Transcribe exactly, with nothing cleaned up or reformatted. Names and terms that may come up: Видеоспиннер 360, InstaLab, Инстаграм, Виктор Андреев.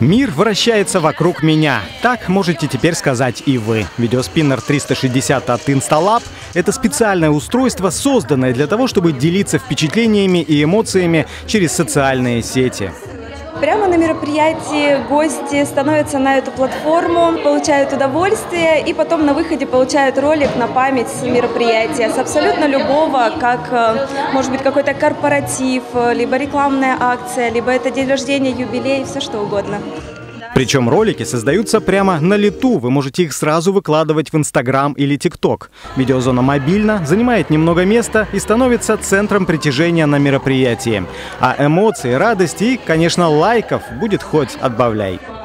Мир вращается вокруг меня. Так можете теперь сказать и вы. Видеоспиннер триста шестьдесят от InstaLab — это специальное устройство, созданное для того, чтобы делиться впечатлениями и эмоциями через социальные сети. Прямо на мероприятии гости становятся на эту платформу, получают удовольствие и потом на выходе получают ролик на память с мероприятия, с абсолютно любого, как, может быть, какой-то корпоратив, либо рекламная акция, либо это день рождения, юбилей, все что угодно. Причем ролики создаются прямо на лету, вы можете их сразу выкладывать в Инстаграм или ТикТок. Видеозона мобильна, занимает немного места и становится центром притяжения на мероприятии. А эмоций, радости и, конечно, лайков будет хоть отбавляй.